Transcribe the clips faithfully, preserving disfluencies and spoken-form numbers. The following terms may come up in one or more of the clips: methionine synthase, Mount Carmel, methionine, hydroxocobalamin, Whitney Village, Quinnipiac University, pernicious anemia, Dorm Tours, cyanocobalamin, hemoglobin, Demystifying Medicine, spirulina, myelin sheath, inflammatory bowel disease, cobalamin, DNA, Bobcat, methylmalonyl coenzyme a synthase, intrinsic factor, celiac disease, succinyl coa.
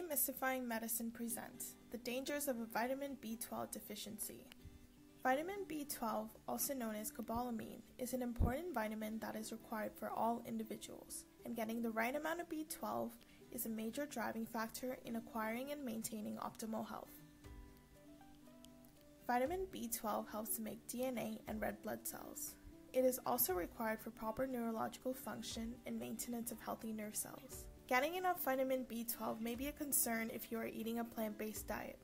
Demystifying Medicine presents the dangers of a vitamin B twelve deficiency. Vitamin B twelve, also known as cobalamin, is an important vitamin that is required for all individuals, and getting the right amount of B twelve is a major driving factor in acquiring and maintaining optimal health. Vitamin B twelve helps to make D N A and red blood cells. It is also required for proper neurological function and maintenance of healthy nerve cells. Getting enough vitamin B twelve may be a concern if you are eating a plant-based diet,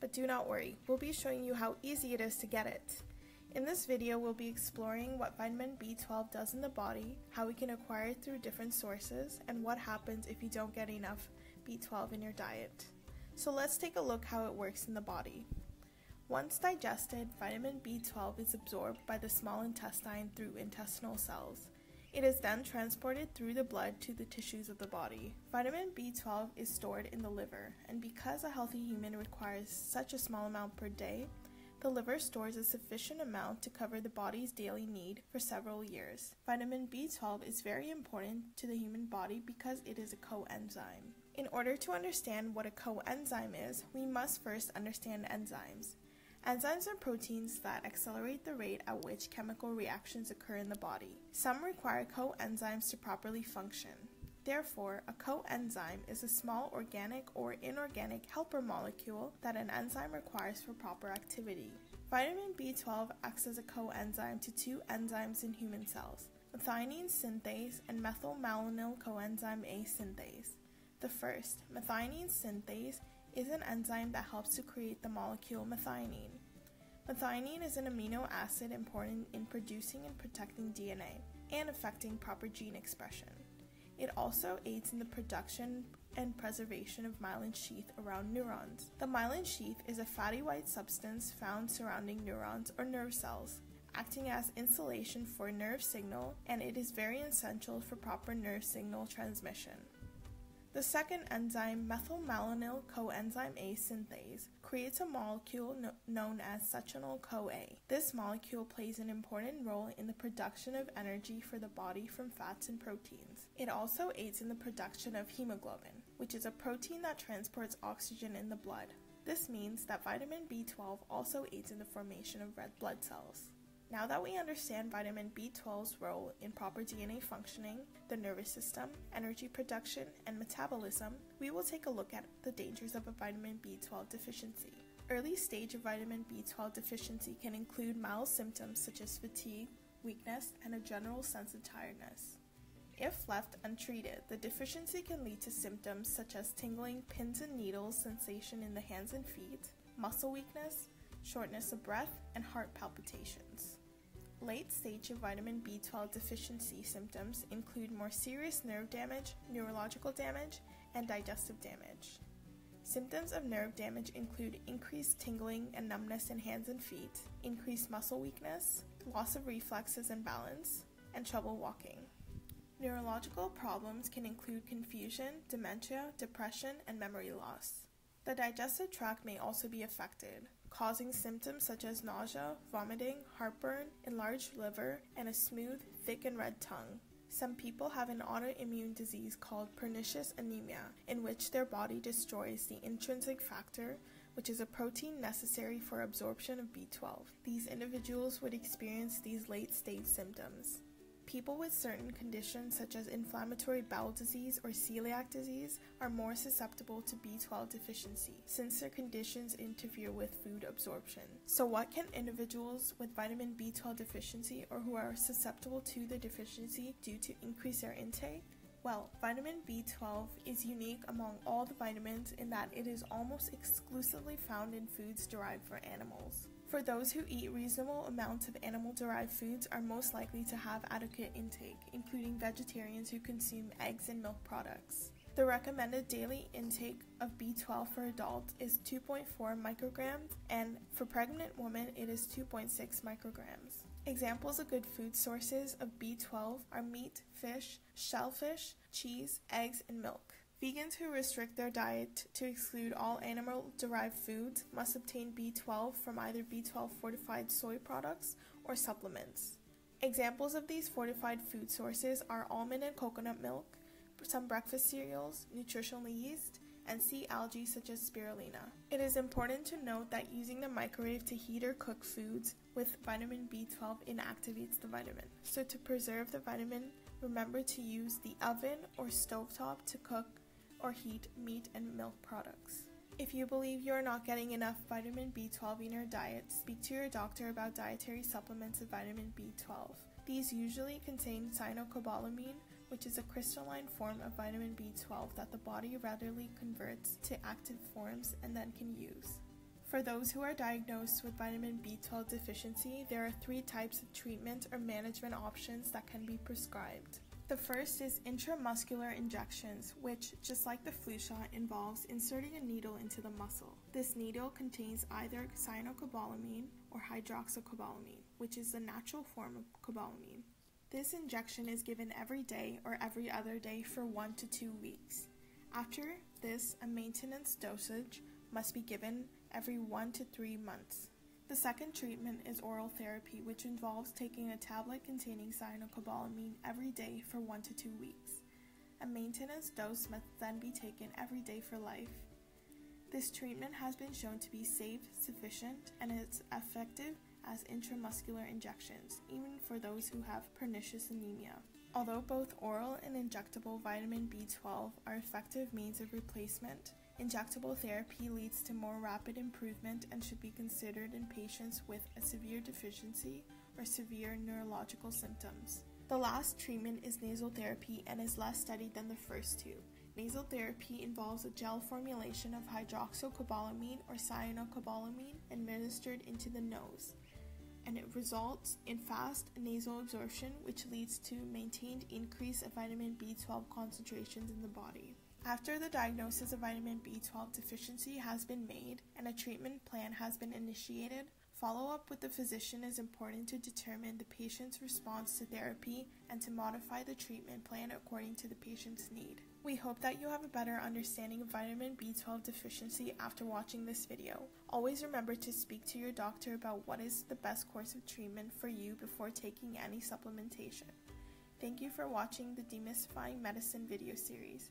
but do not worry, we'll be showing you how easy it is to get it. In this video, we'll be exploring what vitamin B twelve does in the body, how we can acquire it through different sources, and what happens if you don't get enough B twelve in your diet. So let's take a look how it works in the body. Once digested, vitamin B twelve is absorbed by the small intestine through intestinal cells. It is then transported through the blood to the tissues of the body. Vitamin B twelve is stored in the liver, and because a healthy human requires such a small amount per day, the liver stores a sufficient amount to cover the body's daily need for several years. Vitamin B twelve is very important to the human body because it is a coenzyme. In order to understand what a coenzyme is, we must first understand enzymes. Enzymes are proteins that accelerate the rate at which chemical reactions occur in the body. Some require coenzymes to properly function. Therefore, a coenzyme is a small organic or inorganic helper molecule that an enzyme requires for proper activity. Vitamin B twelve acts as a coenzyme to two enzymes in human cells, methionine synthase and methylmalonyl coenzyme a synthase. The first, methionine synthase, is an enzyme that helps to create the molecule methionine. Methionine is an amino acid important in producing and protecting D N A and affecting proper gene expression. It also aids in the production and preservation of myelin sheath around neurons. The myelin sheath is a fatty white substance found surrounding neurons or nerve cells, acting as insulation for nerve signal, and it is very essential for proper nerve signal transmission. The second enzyme, methylmalonyl coenzyme a synthase, creates a molecule no known as succinyl coa. This molecule plays an important role in the production of energy for the body from fats and proteins. It also aids in the production of hemoglobin, which is a protein that transports oxygen in the blood. This means that vitamin B twelve also aids in the formation of red blood cells. Now that we understand vitamin B twelve's role in proper D N A functioning, the nervous system, energy production, and metabolism, we will take a look at the dangers of a vitamin B twelve deficiency. Early stage of vitamin B twelve deficiency can include mild symptoms such as fatigue, weakness, and a general sense of tiredness. If left untreated, the deficiency can lead to symptoms such as tingling, pins and needles, sensation in the hands and feet, muscle weakness, shortness of breath, and heart palpitations. Late stage of vitamin B twelve deficiency symptoms include more serious nerve damage, neurological damage, and digestive damage. Symptoms of nerve damage include increased tingling and numbness in hands and feet, increased muscle weakness, loss of reflexes and balance, and trouble walking. Neurological problems can include confusion, dementia, depression, and memory loss. The digestive tract may also be affected, causing symptoms such as nausea, vomiting, heartburn, enlarged liver, and a smooth, thick, and red tongue. Some people have an autoimmune disease called pernicious anemia, in which their body destroys the intrinsic factor, which is a protein necessary for absorption of B twelve. These individuals would experience these late-stage symptoms. People with certain conditions such as inflammatory bowel disease or celiac disease are more susceptible to B twelve deficiency since their conditions interfere with food absorption. So what can individuals with vitamin B twelve deficiency or who are susceptible to the deficiency do to increase their intake? Well, vitamin B twelve is unique among all the vitamins in that it is almost exclusively found in foods derived from animals. For those who eat reasonable amounts of animal-derived foods are most likely to have adequate intake, including vegetarians who consume eggs and milk products. The recommended daily intake of B twelve for adults is two point four micrograms, and for pregnant women it is two point six micrograms. Examples of good food sources of B twelve are meat, fish, shellfish, cheese, eggs, and milk. Vegans who restrict their diet to exclude all animal-derived foods must obtain B twelve from either B twelve fortified soy products or supplements. Examples of these fortified food sources are almond and coconut milk, some breakfast cereals, nutritional yeast, and sea algae such as spirulina. It is important to note that using the microwave to heat or cook foods with vitamin B twelve inactivates the vitamin. So to preserve the vitamin, remember to use the oven or stovetop to cook or heat meat and milk products. If you believe you are not getting enough vitamin B twelve in your diet, speak to your doctor about dietary supplements of vitamin B twelve. These usually contain cyanocobalamin, which is a crystalline form of vitamin B twelve that the body readily converts to active forms and then can use. For those who are diagnosed with vitamin B twelve deficiency, there are three types of treatment or management options that can be prescribed. The first is intramuscular injections, which, just like the flu shot, involves inserting a needle into the muscle. This needle contains either cyanocobalamin or hydroxocobalamin, which is the natural form of cobalamin. This injection is given every day or every other day for one to two weeks. After this, a maintenance dosage must be given every one to three months. The second treatment is oral therapy, which involves taking a tablet containing cyanocobalamin every day for one to two weeks. A maintenance dose must then be taken every day for life. This treatment has been shown to be safe, sufficient, and it's effective as intramuscular injections, even for those who have pernicious anemia. Although both oral and injectable vitamin B twelve are effective means of replacement, injectable therapy leads to more rapid improvement and should be considered in patients with a severe deficiency or severe neurological symptoms. The last treatment is nasal therapy and is less studied than the first two. Nasal therapy involves a gel formulation of hydroxocobalamin or cyanocobalamin administered into the nose, and it results in fast nasal absorption, which leads to maintained increase of vitamin B twelve concentrations in the body. After the diagnosis of vitamin B twelve deficiency has been made and a treatment plan has been initiated, follow-up with the physician is important to determine the patient's response to therapy and to modify the treatment plan according to the patient's need. We hope that you have a better understanding of vitamin B twelve deficiency after watching this video. Always remember to speak to your doctor about what is the best course of treatment for you before taking any supplementation. Thank you for watching the Demystifying Medicine video series.